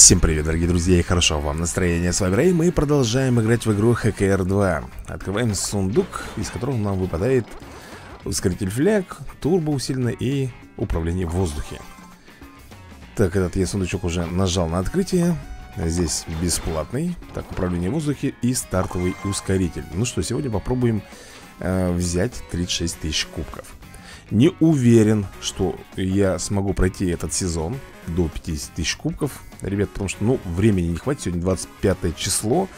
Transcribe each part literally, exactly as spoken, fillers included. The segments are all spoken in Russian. Всем привет, дорогие друзья, и хорошо вам настроение. С вами Рэй, мы продолжаем играть в игру эйч си ар два. Открываем сундук, из которого нам выпадает ускоритель фляг, турбо усиленно и управление в воздухе. Так, этот я сундучок уже нажал на открытие. Здесь бесплатный, так, управление в воздухе и стартовый ускоритель. Ну что, сегодня попробуем э, взять тридцать шесть тысяч кубков. Не уверен, что я смогу пройти этот сезон до пятидесяти тысяч кубков, ребят, потому что, ну, времени не хватит. Сегодня двадцать пятое число,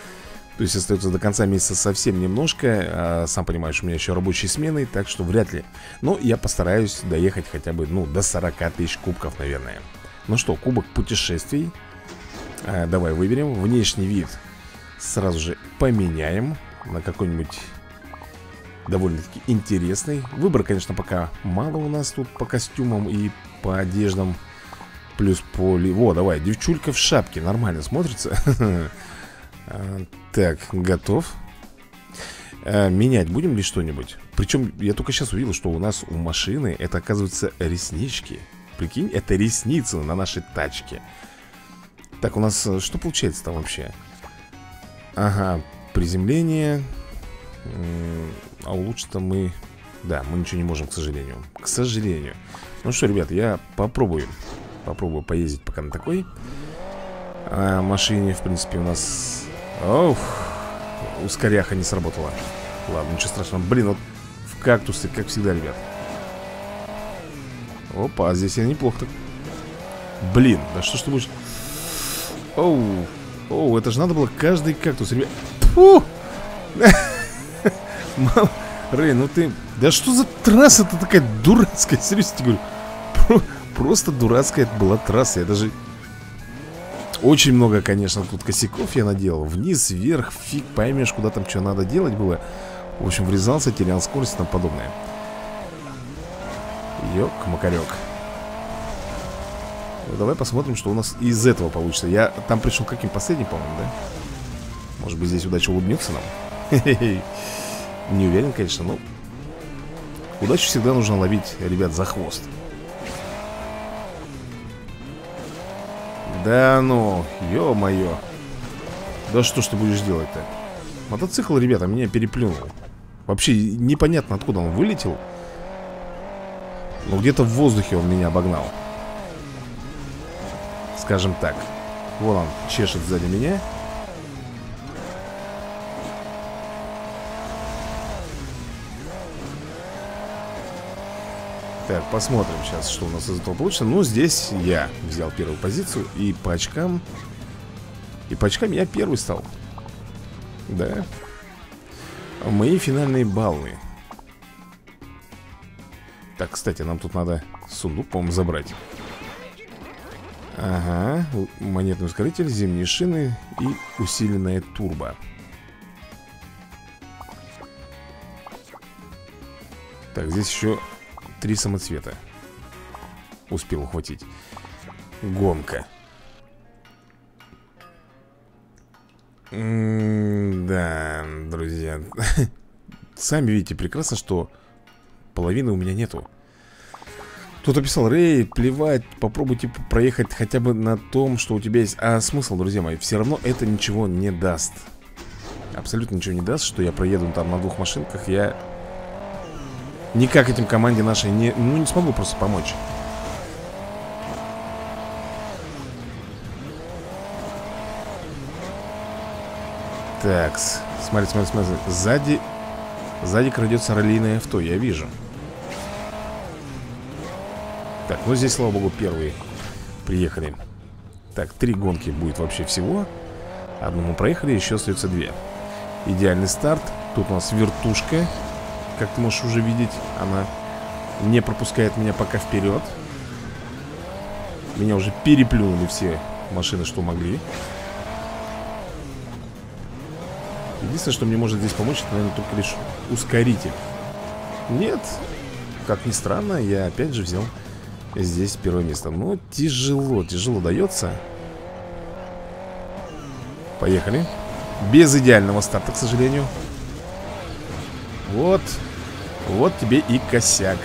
то есть остается до конца месяца совсем немножко, а, сам понимаешь, у меня еще рабочие смены, так что вряд ли. Но я постараюсь доехать хотя бы, ну, до сорока тысяч кубков, наверное. Ну что, кубок путешествий, а, давай выберем. Внешний вид сразу же поменяем на какой-нибудь довольно-таки интересный. Выбор, конечно, пока мало у нас тут по костюмам и по одеждам. Плюс по... Во, давай, девчулька в шапке. Нормально смотрится. Так, готов. Менять будем ли что-нибудь? Причем я только сейчас увидел, что у нас у машины это, оказывается, реснички. Прикинь, это ресницы на нашей тачке. Так, у нас что получается там вообще? Ага, приземление. А улучшить-то мы... Да, мы ничего не можем, к сожалению. К сожалению. Ну что, ребят, я попробую. Попробую поездить пока на такой а, машине. В принципе, у нас... Ох, ускоряха не сработала. Ладно, ничего страшного. Блин, вот в кактусы, как всегда, ребят. Опа, здесь я неплохо так. Блин, да что ж ты будешь... Оу, оу, это же надо было каждый кактус, ребят. Фу! Мам, Рэй, ну ты... Да что за трасса-то такая дурацкая? Серьезно тебе говорю. Просто дурацкая это была трасса. Я даже... Очень много, конечно, тут косяков я наделал. Вниз, вверх, фиг поймешь, куда там что надо делать было. В общем, врезался, терял скорость и тому подобное. Ёк-макарёк. Ну, давай посмотрим, что у нас из этого получится. Я там пришел каким? Последним, по-моему, да? Может быть, здесь удача улыбнется нам? Не уверен, конечно, но удачу всегда нужно ловить, ребят, за хвост. Да ну, ё-моё. Да что ж ты будешь делать-то? Мотоцикл, ребята, меня переплюнул. Вообще непонятно, откуда он вылетел. Но где-то в воздухе он меня обогнал. Скажем так. Вон он чешет сзади меня. Так, посмотрим сейчас, что у нас из этого получится. Ну, здесь я взял первую позицию. И по очкам... И по очкам я первый стал. Да. Мои финальные баллы. Так, кстати, нам тут надо сундук, по-моему, забрать. Ага. Монетный ускоритель, зимние шины и усиленное турбо. Так, здесь еще... Три самоцвета. Успел ухватить. Гонка. М-м, да, друзья. Сами видите прекрасно, что половины у меня нету. Кто-то писал: Рэй, плевать, попробуйте проехать хотя бы на том, что у тебя есть. А смысл, друзья мои, все равно это ничего не даст. Абсолютно ничего не даст, что я проеду там на двух машинках. Я... Никак этим команде нашей не, ну, не смогу просто помочь. Так, смотри, смотри, смотри. Сзади, сзади крадется раллийное авто, я вижу. Так, ну здесь, слава богу, первые приехали. Так, три гонки будет вообще всего. Одну мы проехали, еще остается две. Идеальный старт. Тут у нас вертушка. Как ты можешь уже видеть, она не пропускает меня пока вперед. Меня уже переплюнули все машины, что могли. Единственное, что мне может здесь помочь, это, наверное, только лишь ускоритель. Нет, как ни странно, я опять же взял здесь первое место. Но тяжело, тяжело дается. Поехали. Без идеального старта, к сожалению. Вот, вот тебе и косяк.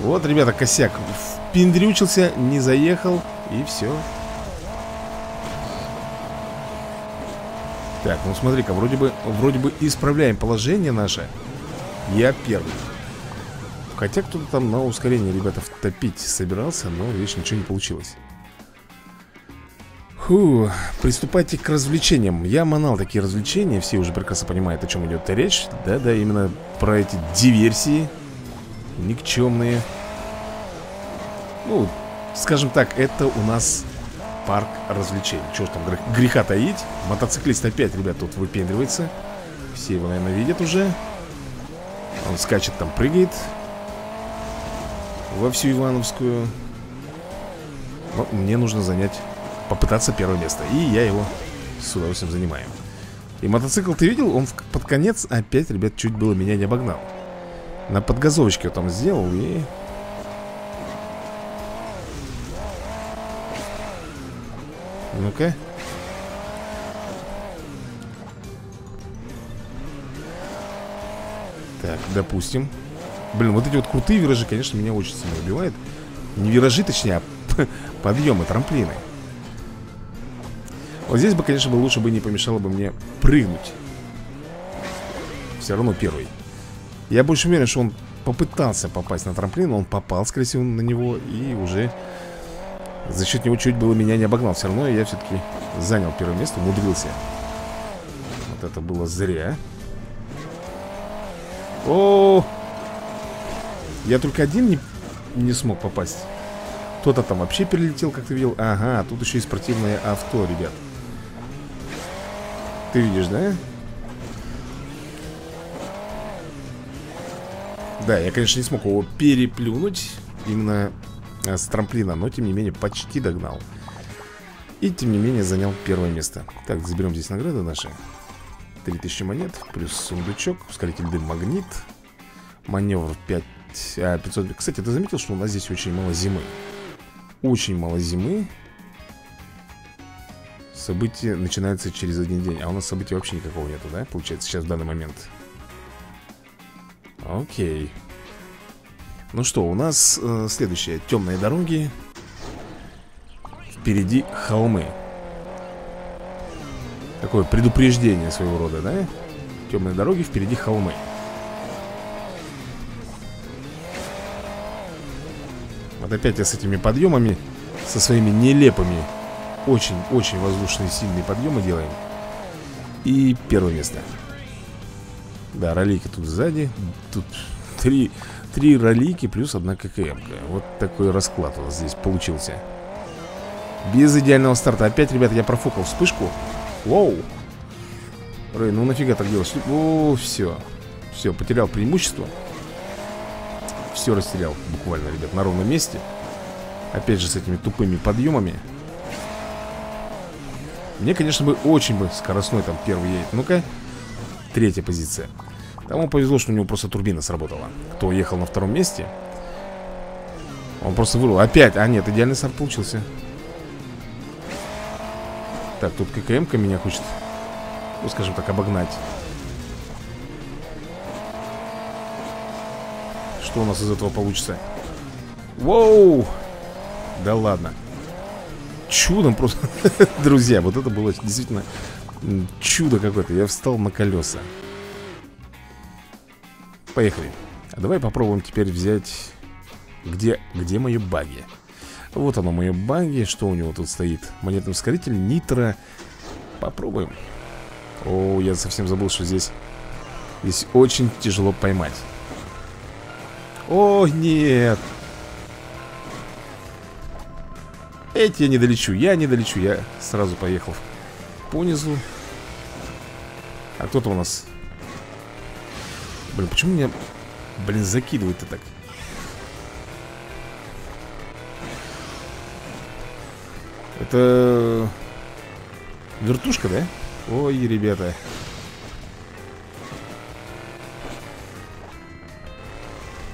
Вот, ребята, косяк. Впендрючился, не заехал, и все. Так, ну смотри-ка, вроде бы, вроде бы исправляем положение наше. Я первый. Хотя кто-то там на ускорение, ребята, втопить собирался, но, видишь, ничего не получилось. Фу, приступайте к развлечениям. Я манал такие развлечения, все уже прекрасно понимают, о чем идет речь. Да-да, именно про эти диверсии никчемные. Ну, скажем так, это у нас парк развлечений. Чего ж там греха таить. Мотоциклист опять, ребят, тут выпендривается. Все его, наверное, видят уже. Он скачет там, прыгает во всю Ивановскую. Но мне нужно занять... попытаться первое место. И я его с удовольствием занимаю. И мотоцикл, ты видел? Он под конец опять, ребят, чуть было меня не обогнал. На подгазовочке я там сделал и... Ну-ка. Так, допустим. Блин, вот эти вот крутые виражи, конечно, меня очень сильно убивают. Не виражи, точнее, а подъемы, трамплины. Вот здесь бы, конечно, лучше бы не помешало бы мне прыгнуть. Все равно первый. Я больше уверен, что он попытался попасть на трамплин, но он попал, скорее всего, на него. И уже за счет него чуть было меня не обогнал. Все равно я все-таки занял первое место, умудрился. Вот это было зря. О, я только один не, не смог попасть. Кто-то там вообще перелетел, как ты видел. Ага, тут еще и спортивное авто, ребят. Ты видишь, да? Да, я, конечно, не смог его переплюнуть именно с трамплина, но, тем не менее, почти догнал. И, тем не менее, занял первое место. Так, заберем здесь награды наши. три тысячи монет, плюс сундучок, ускоритель дым, магнит. Маневр пять, а, пятьсот. Кстати, ты заметил, что у нас здесь очень мало зимы? Очень мало зимы. Событие начинается через один день. А у нас событий вообще никакого нету, да? Получается, сейчас в данный момент. Окей. Ну что, у нас э, следующее. Темные дороги. Впереди холмы. Такое предупреждение своего рода, да? Темные дороги, впереди холмы. Вот опять я с этими подъемами, со своими нелепыми. Очень-очень воздушные сильные подъемы делаем. И первое место. Да, ролики тут сзади. Тут три, три ролики плюс одна ККМ-ка. Вот такой расклад у нас здесь получился. Без идеального старта. Опять, ребята, я профукал вспышку. Воу. Рэй, ну нафига так делаешь? О, все. Все, потерял преимущество. Все растерял буквально, ребят, на ровном месте. Опять же с этими тупыми подъемами. Мне, конечно, бы очень бы скоростной там первый едет. Ну-ка, третья позиция. Тому повезло, что у него просто турбина сработала. Кто ехал на втором месте, он просто вырвал. Опять, а нет, идеальный старт получился. Так, тут ККМ-ка меня хочет, ну, скажем так, обогнать. Что у нас из этого получится? Воу! Да ладно. Чудом просто, друзья, вот это было действительно чудо какое-то. Я встал на колеса. Поехали. А давай попробуем теперь взять... Где, где мои баги? Вот оно, мои баги. Что у него тут стоит? Монетный ускоритель, нитро. Попробуем. О, я совсем забыл, что здесь... Здесь очень тяжело поймать. О, нет! Эти я не долечу, я не долечу, я сразу поехал понизу. А кто-то у нас... Блин, почему меня, блин, закидывает-то так? Это... вертушка, да? Ой, ребята.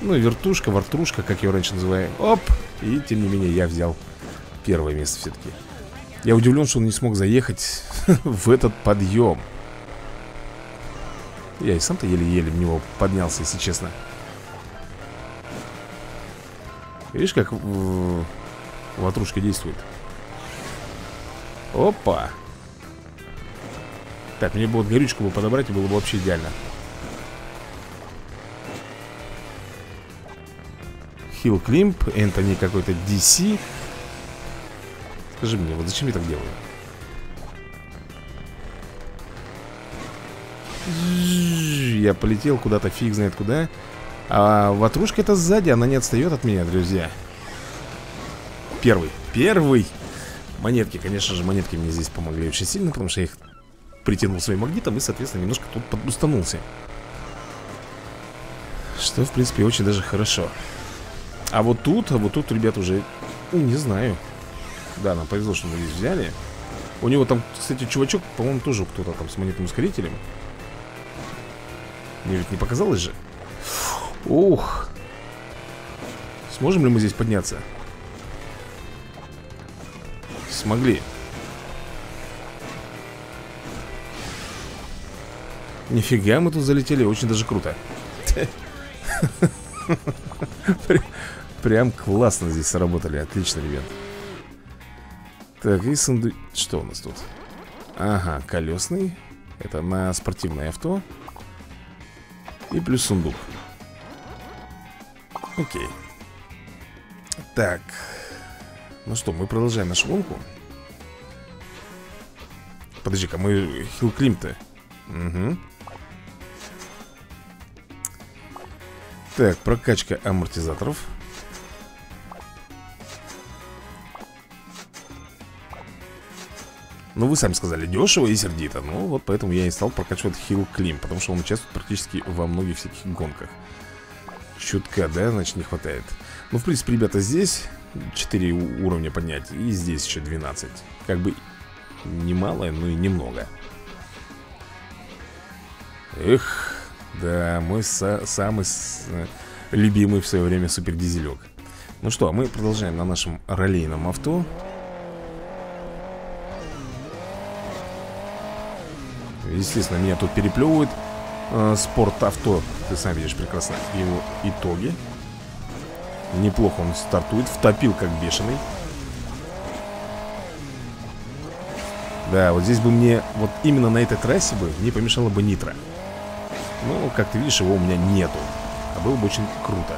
Ну, вертушка, вартрушка, как ее раньше называли. Оп! И, тем не менее, я взял... первое место все-таки. Я удивлен, что он не смог заехать в этот подъем. Я и сам-то еле-еле в него поднялся, если честно. Видишь, как ватрушка действует. Опа. Так, мне бы вот горючку бы подобрать, и было бы вообще идеально. Хилл Климп, Энтони какой-то ди си. Скажи мне, вот зачем я так делаю? Я полетел куда-то, фиг знает куда. А ватрушка-то сзади, она не отстает от меня, друзья. Первый, первый. Монетки, конечно же, монетки мне здесь помогли очень сильно, потому что я их притянул своим магнитом и, соответственно, немножко тут подустанулся. Что, в принципе, очень даже хорошо. А вот тут, а вот тут, ребят, уже, ну, не знаю. Да, нам повезло, что мы здесь взяли. У него там, кстати, чувачок, по-моему, тоже кто-то там с монетным ускорителем. Мне ведь не показалось же. Ух. Сможем ли мы здесь подняться? Смогли. Нифига мы тут залетели, очень даже круто. Прям классно здесь сработали, отлично, ребят. Так, и сундук... Что у нас тут? Ага, колесный. Это на спортивное авто. И плюс сундук. Окей. Так. Ну что, мы продолжаем нашу гонку. Подожди-ка, мы Хилл Климп-то. Угу. Так, прокачка амортизаторов. Ну, вы сами сказали, дешево и сердито. Ну, вот поэтому я и стал прокачивать Хилл Климп, потому что он участвует практически во многих всяких гонках. Чутка, да, значит, не хватает. Ну, в принципе, ребята, здесь четыре уровня поднять, и здесь еще двенадцать. Как бы немало, но и немного. Эх, да, мой са самый любимый в свое время супердизелек. Ну что, мы продолжаем на нашем раллийном авто. Естественно, меня тут переплевывает. Спорт-авто, ты сам видишь прекрасно его итоги. Неплохо он стартует, втопил как бешеный. Да, вот здесь бы мне, вот именно на этой трассе бы, не помешало бы нитро. Но, как ты видишь, его у меня нету. А было бы очень круто.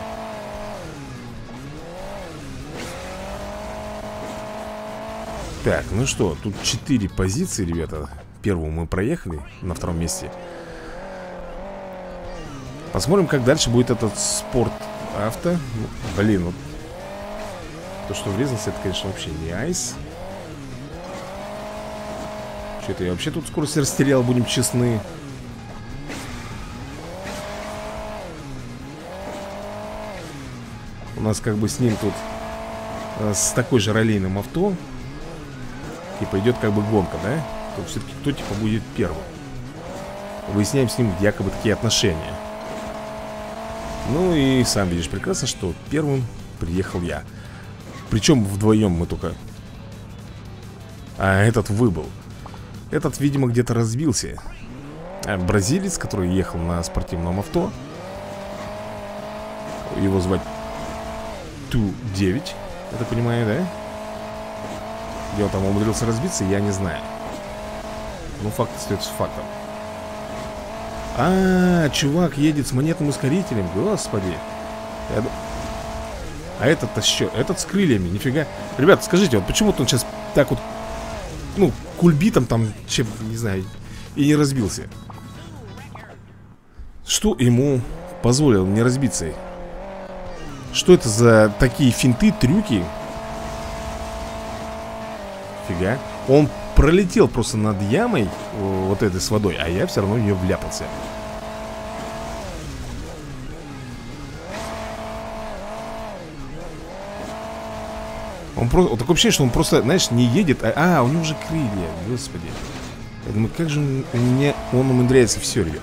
Так, ну что, тут четыре позиции, ребята. Первую мы проехали, на втором месте. Посмотрим, как дальше будет этот спорт-авто. Ну, блин, вот то, что врезался, это, конечно, вообще не айс. Что-то я вообще тут скорость растерял, будем честны. У нас как бы с ним тут с такой же раллийным авто типа идет как бы гонка, да? Тут все-таки кто типа будет первым. Выясняем с ним якобы такие отношения. Ну и сам видишь прекрасно, что первым приехал я. Причем вдвоем мы только... А этот выбыл. Этот, видимо, где-то разбился. А бразилец, который ехал на спортивном авто. Его звать Ту девять. Я так понимаю, да? Где он там умудрился разбиться, я не знаю. Ну, факт остается фактом. А, -а, а, чувак едет с монетным ускорителем. Господи. Я... А этот-то еще. Этот с крыльями, нифига. Ребята, скажите, вот почему-то он сейчас так вот, ну, кульбитом там, чем, не знаю, и не разбился. Что ему позволило не разбиться? Что это за такие финты, трюки? Фига. Он... пролетел просто над ямой вот этой с водой, а я все равно в нее вляпался. Он просто... Вот такое ощущение, что он просто, знаешь, не едет, а... А, у него уже крылья, господи. Я думаю, как же у меня... Он умудряется все, ребят.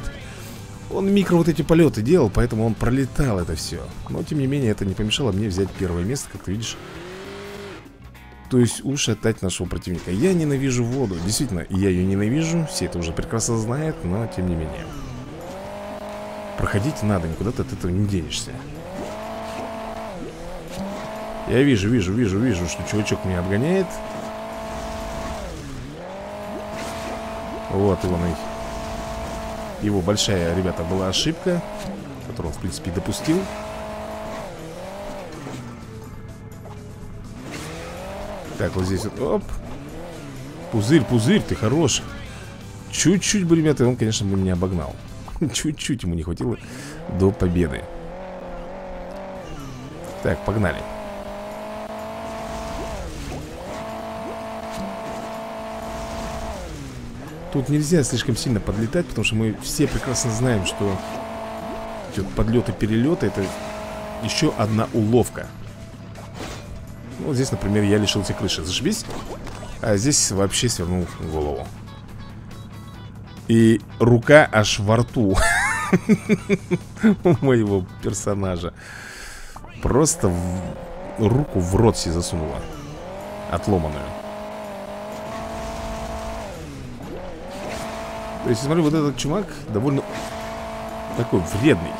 Он микро вот эти полеты делал, поэтому он пролетал это все. Но, тем не менее, это не помешало мне взять первое место, как ты видишь. То есть ушатать нашего противника. Я ненавижу воду, действительно, я ее ненавижу. Все это уже прекрасно знают, но тем не менее. Проходить надо, никуда ты от этого не денешься. Я вижу, вижу, вижу, вижу, что чувачок меня обгоняет. Вот его, Его большая, ребята, была ошибка, которую он, в принципе, допустил. Так, вот здесь вот, оп. Пузырь, пузырь, ты хорош. Чуть-чуть бы, ребята, он, конечно, бы меня обогнал. Чуть-чуть ему не хватило до победы. Так, погнали. Тут нельзя слишком сильно подлетать, потому что мы все прекрасно знаем, что подлеты-перелеты — это еще одна уловка. Ну, вот здесь, например, я лишился крыши. Зашибись. А здесь вообще свернул голову. И рука аж во рту у моего персонажа. Просто руку в рот себе засунула. Отломанную. То есть, смотри, вот этот чумак довольно такой вредный.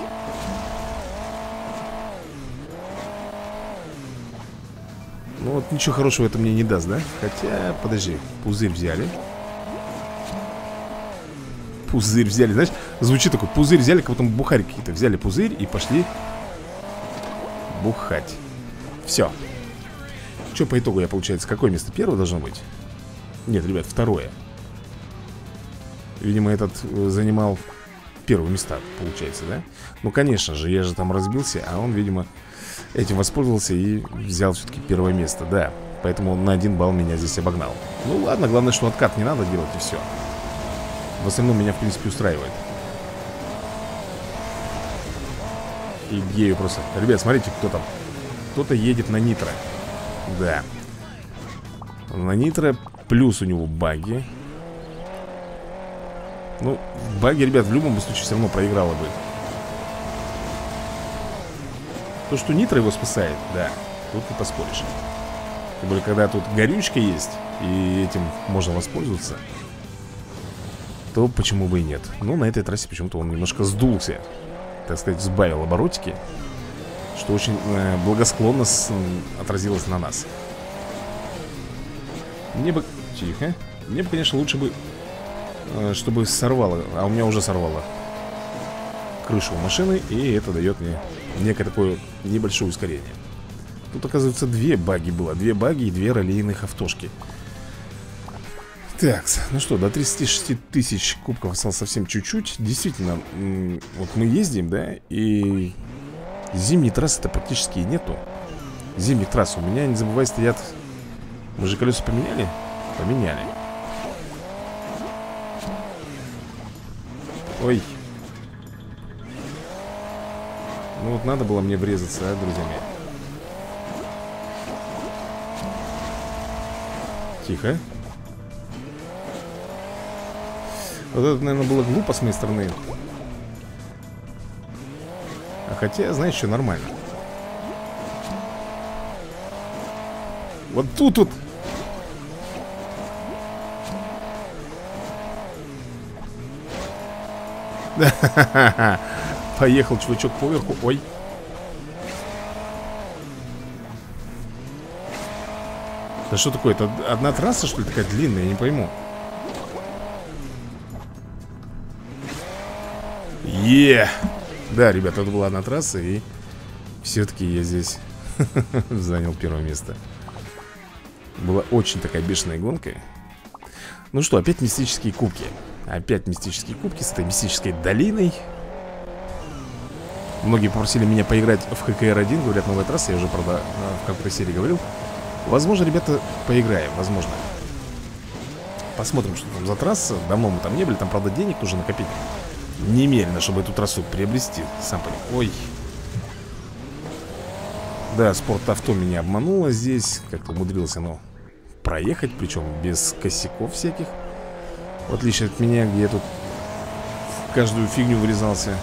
Ну вот ничего хорошего это мне не даст, да? Хотя, подожди, пузырь взяли. Пузырь взяли, знаешь, звучит такой, пузырь взяли, как будто бухарь какие-то. Взяли пузырь и пошли бухать. Все. Че по итогу я, получается, какое место? Первое должно быть? Нет, ребят, второе. Видимо, этот занимал первые места, получается, да? Ну, конечно же, я же там разбился, а он, видимо, этим воспользовался и взял все-таки первое место, да. Поэтому он на один балл меня здесь обогнал. Ну, ладно, главное, что откат не надо делать, и все. В основном меня, в принципе, устраивает. И гею просто... Ребят, смотрите, кто там. Кто-то едет на нитро. Да. На нитро, плюс у него баги. Ну, баги, ребят, в любом случае все равно проиграла бы. То, что нитро его спасает, да, тут не поспоришь. Тем более, когда тут горючка есть, и этим можно воспользоваться, то почему бы и нет. Но на этой трассе почему-то он немножко сдулся. Так сказать, сбавил оборотики. Что очень э, благосклонно с, э, отразилось на нас. Мне бы... Тихо. Мне бы, конечно, лучше бы... Чтобы сорвало, а у меня уже сорвало крышу у машины. И это дает мне некое такое небольшое ускорение. Тут, оказывается, две баги было. Две баги и две раллийных автошки. Так, ну что, до тридцати шести тысяч кубков осталось совсем чуть-чуть. Действительно, вот мы ездим, да. И зимней трассы-то практически и нету. Зимних трасс у меня, не забывай, стоят. Мы же колеса поменяли? Поменяли. Ой. Ну вот надо было мне врезаться, а, друзья мои. Тихо. Вот это, наверное, было глупо с моей стороны. А хотя, знаешь, что нормально. Вот тут вот. Поехал чувачок поверху. Ой. Да что такое? Это одна трасса, что ли, такая длинная? Я не пойму. Е! Да, ребята, это была одна трасса. И все-таки я здесь занял первое место. Была очень такая бешеная гонка. Ну что, опять мистические кубки. Опять мистические кубки с этой мистической долиной. Многие попросили меня поиграть в Х К Р один. Говорят, новая трасса, я уже, правда, в какой-то серии говорил. Возможно, ребята, поиграем, возможно. Посмотрим, что там за трасса. Давно мы там не были, там, правда, денег нужно накопить немерено, чтобы эту трассу приобрести. Сам понял. Ой. Да, спорт-авто меня обмануло здесь. Как-то умудрилось оно проехать, причем без косяков всяких. В отличие от меня, где я тут в каждую фигню вырезался.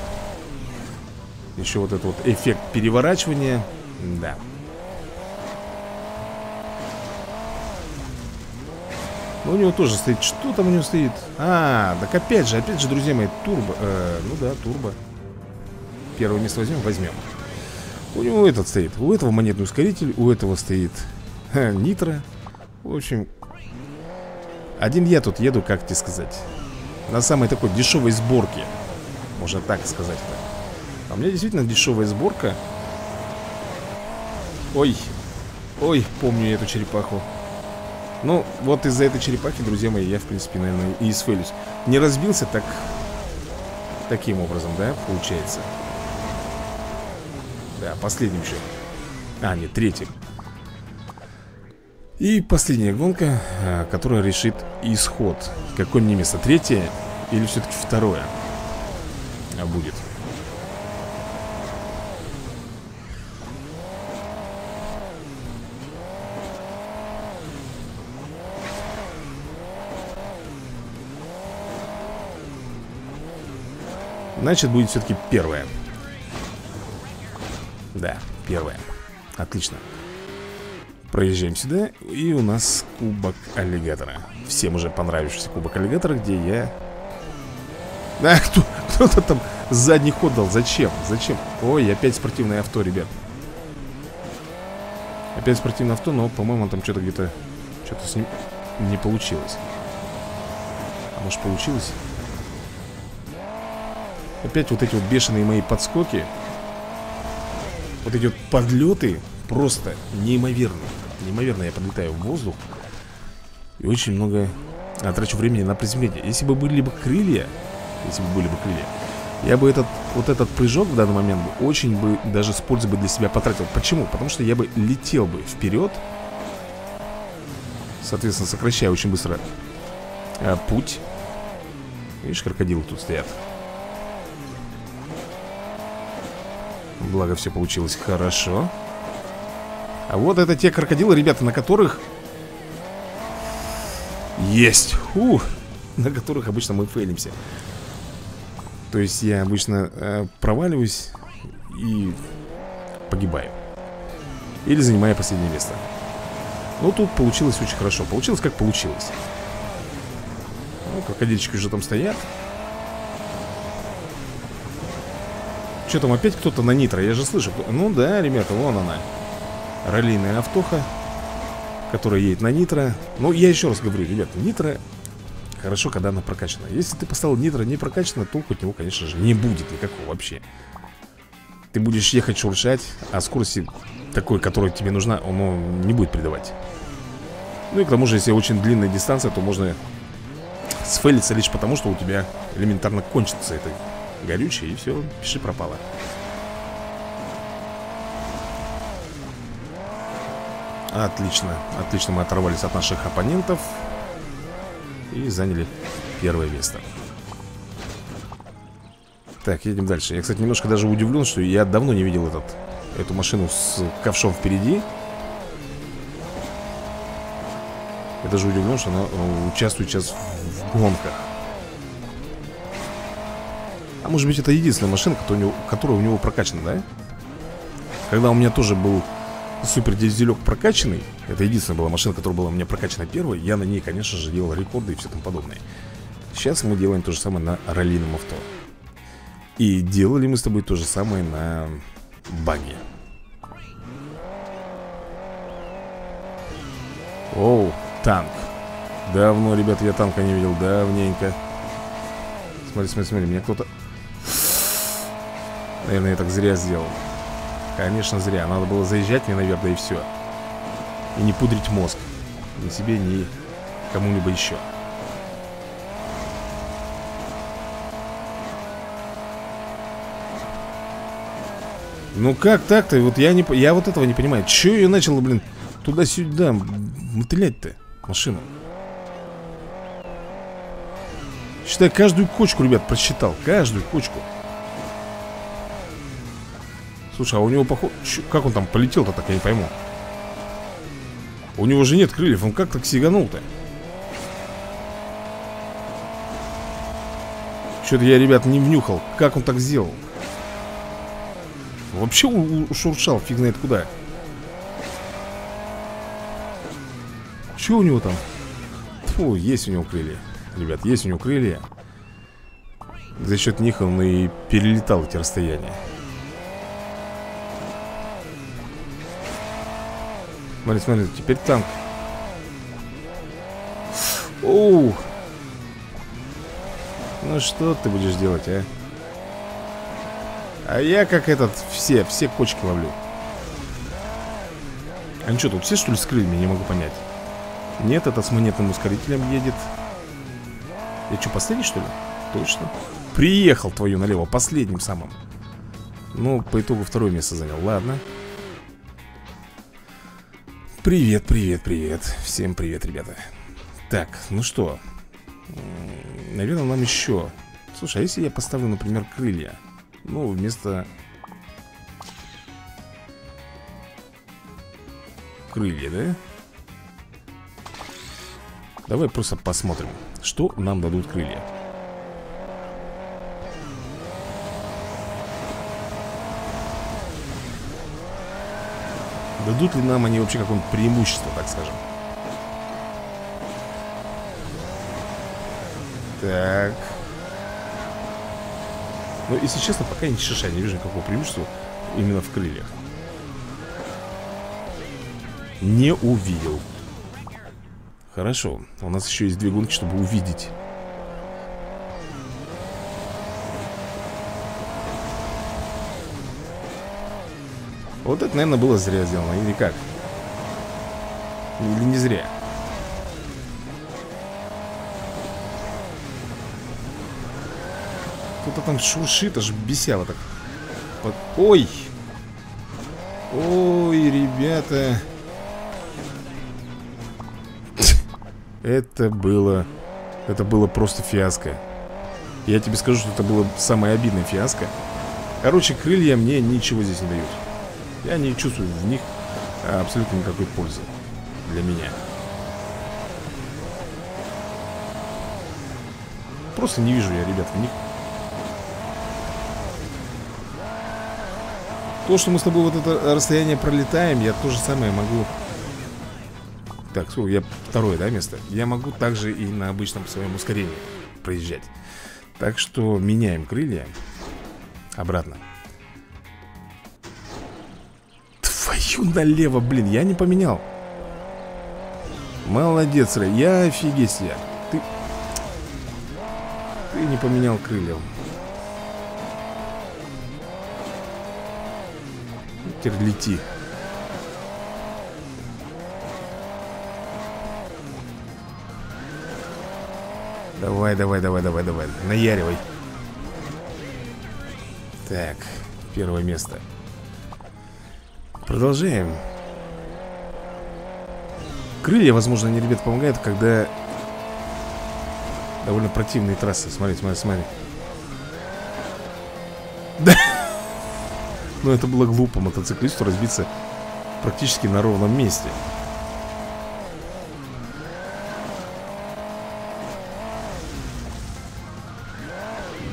Еще вот этот вот эффект переворачивания. Да. Но у него тоже стоит. Что там у него стоит? А, так опять же, опять же, друзья мои, турбо. э, Ну да, турбо. Первое место возьмем, возьмем. У него этот стоит. У этого монетный ускоритель, у этого стоит ха, нитро. В общем... Один я тут еду, как тебе сказать, на самой такой дешевой сборке. Можно так сказать. А у меня действительно дешевая сборка. Ой. Ой, помню я эту черепаху. Ну, вот из-за этой черепахи, друзья мои, я, в принципе, наверное, и сфейлюсь. Не разбился, так... Таким образом, да, получается. Да, последним еще. А, нет, третьим. И последняя гонка, которая решит исход. Какое мне место? Третье или все-таки второе? А будет. Значит, будет все-таки первое. Да, первое. Отлично. Проезжаем сюда. И у нас кубок аллигатора. Всем уже понравившийся кубок аллигатора, где я... А, кто, кто-то там задний ход дал. Зачем? Зачем? Ой, опять спортивное авто, ребят. Опять спортивное авто, но, по-моему, там что-то где-то... Что-то с ним не получилось. А может, получилось? Опять вот эти вот бешеные мои подскоки. Вот эти вот подлеты. Просто неимоверные. Неимоверно я подлетаю в воздух. И очень много трачу времени на приземление. Если бы были бы крылья, Если бы были бы крылья я бы этот, вот этот прыжок в данный момент бы очень бы, даже с пользой бы для себя потратил. Почему? Потому что я бы летел бы вперед. Соответственно, сокращаю очень быстро а, путь. Видишь, крокодилы тут стоят. Благо, все получилось хорошо. А вот это те крокодилы, ребята, на которых... Есть! Фух! На которых обычно мы фейлимся. То есть я обычно э, проваливаюсь и погибаю. Или занимаю последнее место. Но тут получилось очень хорошо. Получилось, как получилось. Ну, крокодильчики уже там стоят. Что там опять кто-то на нитро? Я же слышу. Ну да, ребята, вон она. Раллийная автоха, которая едет на нитро. Ну, я еще раз говорю, ребята, нитро хорошо, когда она прокачана. Если ты поставил нитро не прокачано, толку от него, конечно же, не будет никакого вообще. Ты будешь ехать шуршать, а скорости такой, которая тебе нужна, он не будет придавать. Ну и к тому же, если очень длинная дистанция, то можно сфейлиться лишь потому, что у тебя элементарно кончится это горючее, и все, пиши пропало. Отлично, отлично мы оторвались от наших оппонентов и заняли первое место. Так, едем дальше. Я, кстати, немножко даже удивлен, что я давно не видел этот, эту машину с ковшом впереди. Я даже удивлен, что она участвует сейчас в гонках. А может быть, это единственная машина, которая у него прокачана, да? Когда у меня тоже был супер дизелек прокачанный, это единственная была машина, которая была у меня прокачана первой, я на ней, конечно же, делал рекорды и все тому подобное. Сейчас мы делаем то же самое на раллийном авто. И делали мы с тобой то же самое на баге. Оу, танк. Давно, ребят, я танка не видел, давненько. Смотри, смотри, смотри, меня кто-то... Наверное, я так зря сделал. Конечно, зря. Надо было заезжать мне, наверное, и все. И не пудрить мозг. Ни себе, ни кому-либо еще. Ну как так-то? Вот я не... Я вот этого не понимаю. Че ее начал, блин, туда-сюда мотылять-то машину? Считай, каждую кочку, ребят, просчитал. Каждую кочку. Слушай, а у него поход... Как он там полетел-то так, я не пойму. У него же нет крыльев, он как так сиганул-то? Что-то я, ребят, не внюхал. Как он так сделал? Вообще ушуршал, фиг знает куда. Что у него там? Фу, есть у него крылья. Ребят, есть у него крылья. За счет них он и перелетал эти расстояния. Смотри, смотри, теперь танк. Оу. Ну что ты будешь делать, а? А я как этот, все, все кочки ловлю. Они что, тут все что ли с крыльями? Не могу понять. Нет, это с монетным ускорителем едет. Я что, последний что ли? Точно. Приехал твою налево, последним самым. Ну, по итогу второе место занял, ладно. Привет, привет, привет. Всем привет, ребята. Так, ну что. Наверное, нам еще. Слушай, а если я поставлю, например, крылья? Ну, вместо... крылья, да? Давай просто посмотрим, что нам дадут крылья. Дадут ли нам они вообще какое-нибудь преимущество, так скажем. Так. Ну, если честно, пока я ни шиша не вижу никакого преимущества именно в крыльях. Не увидел. Хорошо, у нас еще есть две гонки, чтобы увидеть. Вот это, наверное, было зря сделано, или как? Или не зря? Кто-то там шуршит, аж бесяло так. Ой! Ой, ребята! Это было... это было просто фиаско. Я тебе скажу, что это было самое обидное фиаско. Короче, крылья мне ничего здесь не дают. Я не чувствую в них абсолютно никакой пользы для меня. Просто не вижу я, ребят, в них. То, что мы с тобой вот это расстояние пролетаем, я то же самое могу. Так, слушай, я второе, да, место? Я могу также и на обычном своем ускорении проезжать. Так что меняем крылья обратно. Налево, блин, я не поменял. Молодец, Рэй, я офигеть я. Ты... ты не поменял крылья. Теперь лети. Давай, давай, давай, давай, давай. Наяривай. Так, первое место. Продолжаем. Крылья, возможно, они, ребят, помогают, когда довольно противные трассы. Смотри, смотри, смотри. Да. Но это было глупо мотоциклисту разбиться практически на ровном месте.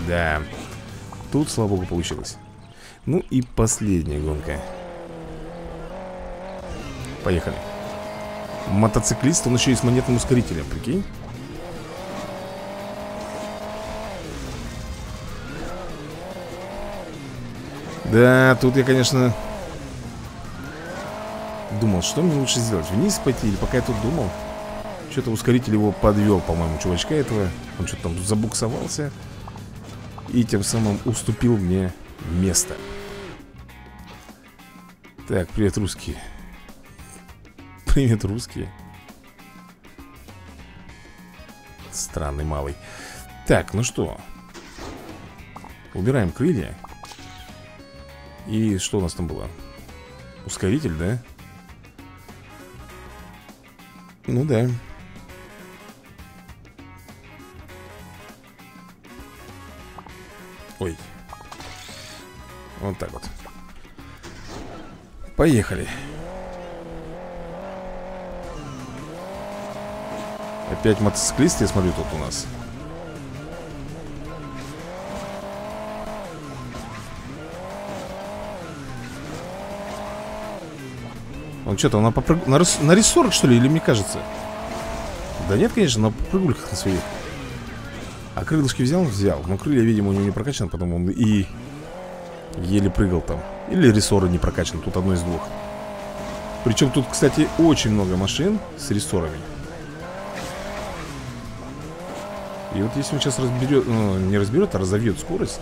Да. Тут, слава богу, получилось. Ну и последняя гонка. Поехали. Мотоциклист, он еще и с монетным ускорителем, прикинь. Да, тут я, конечно, думал, что мне лучше сделать, вниз пойти, или пока я тут думал. Что-то ускоритель его подвел, по-моему, чувачка этого. Он что-то там забуксовался и тем самым уступил мне место. Так, привет, русские. Привет, русские. Странный малый. Так, ну что. Убираем крылья. И что у нас там было? Ускоритель, да? Ну да. Ой. Вот так вот. Поехали. Опять мотоциклист, я смотрю, тут у нас. Он что-то, на, попрыг... на, рес... на рессорах, что ли, или мне кажется? Да нет, конечно, на попрыгульках на своих. А крылышки взял? Взял. Но крылья, видимо, у него не прокачаны, потому он и еле прыгал там. Или рессоры не прокачаны, тут одно из двух. Причем тут, кстати, очень много машин с рессорами. И вот если он сейчас разберет, ну, не разберет, а разовьет скорость,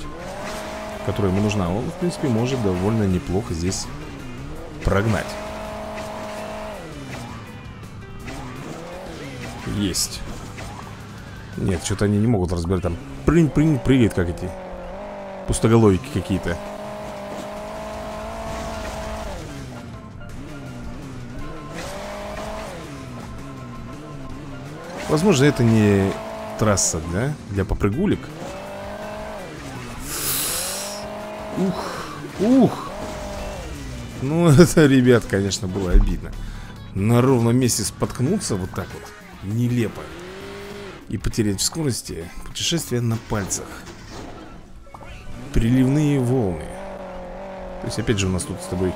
которая ему нужна, он, в принципе, может довольно неплохо здесь прогнать. Есть. Нет, что-то они не могут разбирать там. Прынь-прынь-привет, как эти пустоголовики какие-то. Возможно, это не трасса, да? Для попрыгулек. Ух, ух. Ну, это, ребят, конечно, было обидно. На ровном месте споткнуться вот так вот нелепо и потерять в скорости. Путешествие на пальцах. Приливные волны. То есть опять же у нас тут с тобой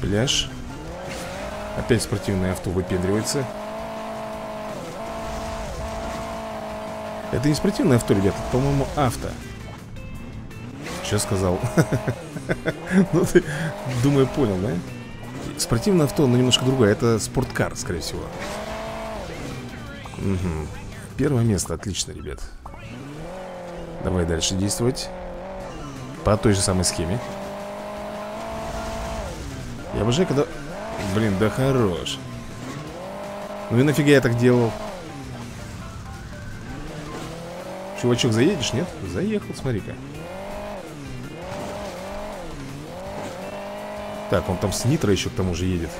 пляж. Опять спортивное авто выпендривается. Это не спортивное авто, ребята, это, по-моему, авто. Что сказал? Ну ты, думаю, понял, да? Спортивное авто, но немножко другое. Это спорткар, скорее всего. Угу. Первое место, отлично, ребят. Давай дальше действовать по той же самой схеме. Я обожаю, когда... Блин, да хорош. Ну и нафига я так делал? Чувачок, заедешь, нет? Заехал, смотри-ка. Так, он там с нитро еще к тому же едет.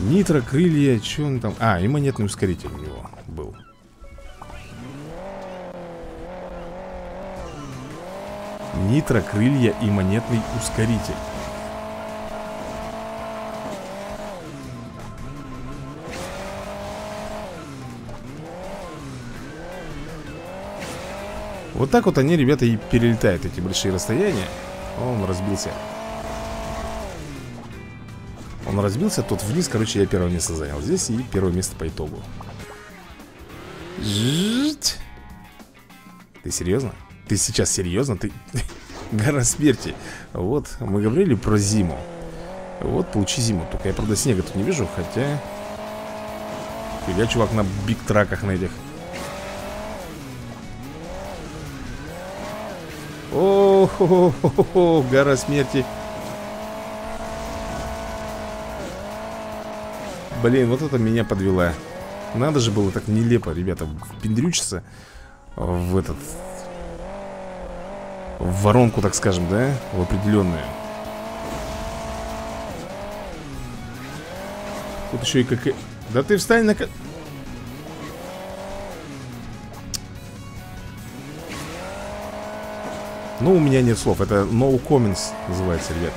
Нитро, крылья, что он там? А, и монетный ускоритель у него был. Нитро, крылья и монетный ускоритель. Вот так вот они, ребята, и перелетают эти большие расстояния. Он разбился. Он разбился, тот вниз, короче, я первое место занял здесь. И первое место по итогу. Жить. Ты серьезно? Ты сейчас серьезно? Ты... Гора смерти. Вот, мы говорили про зиму. Вот, получи зиму. Только я, правда, снега тут не вижу, хотя... Я, чувак, на биг-траках на этих. О-хо-хо-хо-хо, гора смерти. Блин, вот это меня подвела. Надо же было так нелепо, ребята, впендрючиться в этот... В воронку, так скажем, да? В определенную. Тут еще и какая... Да ты встань на... Ну, у меня нет слов. Это no comments называется, ребят.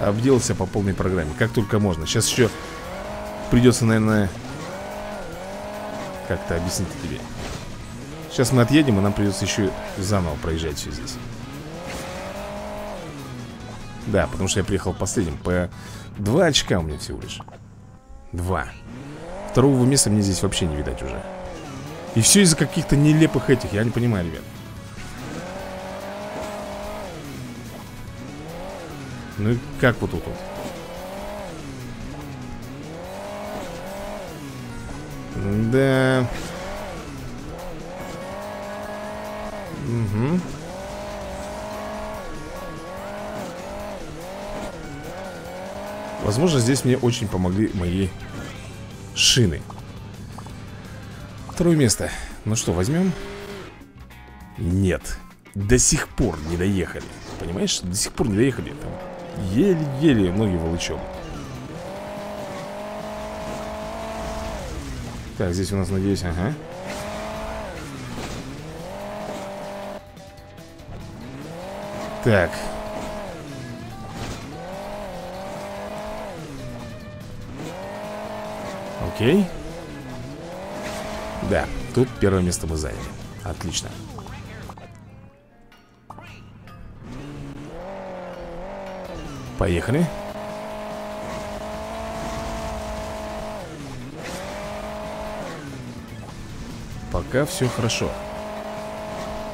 Обделался по полной программе. Как только можно. Сейчас еще придется, наверное, как-то объяснить тебе. Сейчас мы отъедем, и нам придется еще заново проезжать все здесь. Да, потому что я приехал последним. По два очка у меня всего лишь. Два. Второго места мне здесь вообще не видать уже. И все из-за каких-то нелепых этих. Я не понимаю, ребят. Ну и как вот тут вот? Да. Угу. Возможно, здесь мне очень помогли мои шины. Второе место. Ну что, возьмем? Нет. До сих пор не доехали. Понимаешь? До сих пор не доехали там. Еле-еле ноги волочем. Так, здесь у нас, надеюсь, ага. Так. Окей. Да, тут первое место мы заняли. Отлично. Поехали. Пока все хорошо.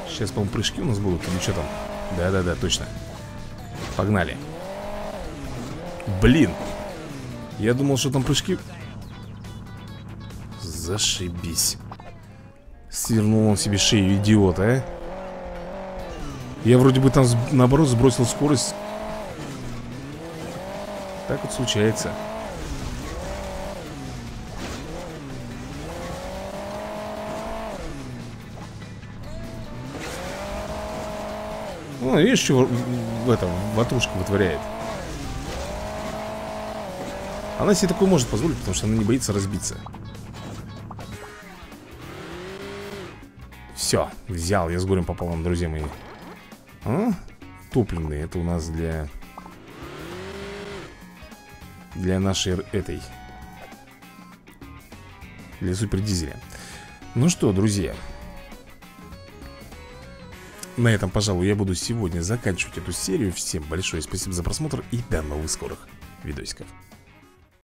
Сейчас, по-моему, прыжки у нас будут. Или что там? Да-да-да, точно. Погнали. Блин. Я думал, что там прыжки. Зашибись. Свернул он себе шею, идиот, а. Я вроде бы там, наоборот, сбросил скорость. Так вот случается. Ну, видишь, что в этом ватрушка вытворяет. Она себе такое может позволить, потому что она не боится разбиться. Все, взял, я с горем пополам, друзья мои. А? Топливные, это у нас для... Для нашей этой. Для супердизеля. Ну что, друзья, на этом, пожалуй, я буду сегодня заканчивать эту серию. Всем большое спасибо за просмотр и до новых скорых видосиков.